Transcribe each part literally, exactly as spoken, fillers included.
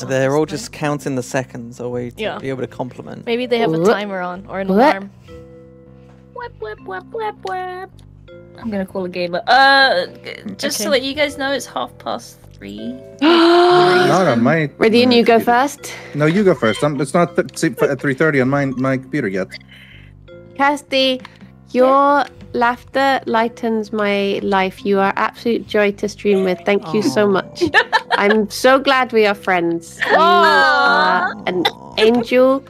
They're all just counting the seconds away to yeah. be able to compliment. Maybe they have a timer on or an alarm. Whip, whip, whip, whip, whip. I'm gonna call a gamer. Uh, just okay. to let you guys know, it's half past three. Not on my. Rythian, you go first. No, you go first. I'm, it's not th at three thirty on my my computer yet. Kirsty, your yeah. laughter lightens my life. You are absolute joy to stream with. Thank you Aww. so much. I'm so glad we are friends. You are an angel.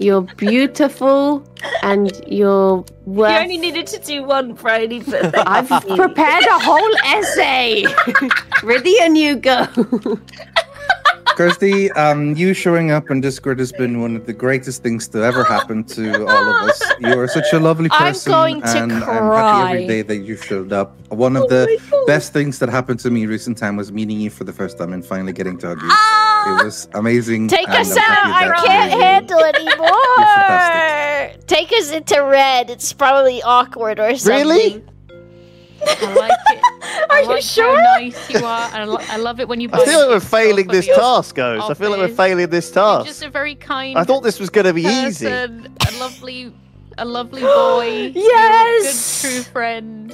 You're beautiful, and you're worth... You only needed to do one, Friday, but I've prepared a whole essay. Rythian, you go. Kirsty, um, you showing up on Discord has been one of the greatest things to ever happen to all of us. You are such a lovely person, I'm going to and cry. I'm happy every day that you showed up. One of oh the best things that happened to me recent time was meeting you for the first time and finally getting to hug you. Ah! It was amazing. Take us I'm out! I can't you. handle it anymore. Take us into red. It's probably awkward or something. Really? I like it. Are I you like sure? How nice you are. And I, lo I love it when you. I feel like we're failing this task, guys. I feel like we're failing this task. You're just a very kind. I thought this was going to be person, easy. A lovely, a lovely boy. Yes. Good, true friend.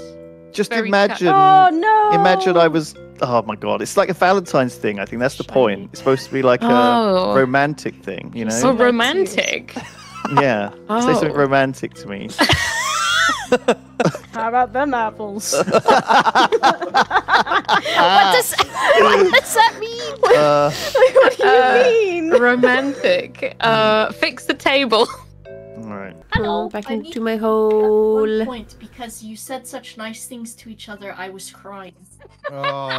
Just very imagine. Oh no. Imagine I was. Oh my god! It's like a Valentine's thing. I think that's the point. It's supposed to be like oh. a romantic thing, you know. So romantic. Yeah. Oh. Say something romantic to me. How about them apples? what, does, what does that mean? Uh, like, what do you uh, mean? Romantic. Uh, fix the table. All right. Hello. Back I into my hole. One point, because you said such nice things to each other, I was crying. Oh.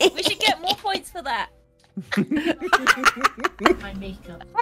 We should get more points for that. My makeup.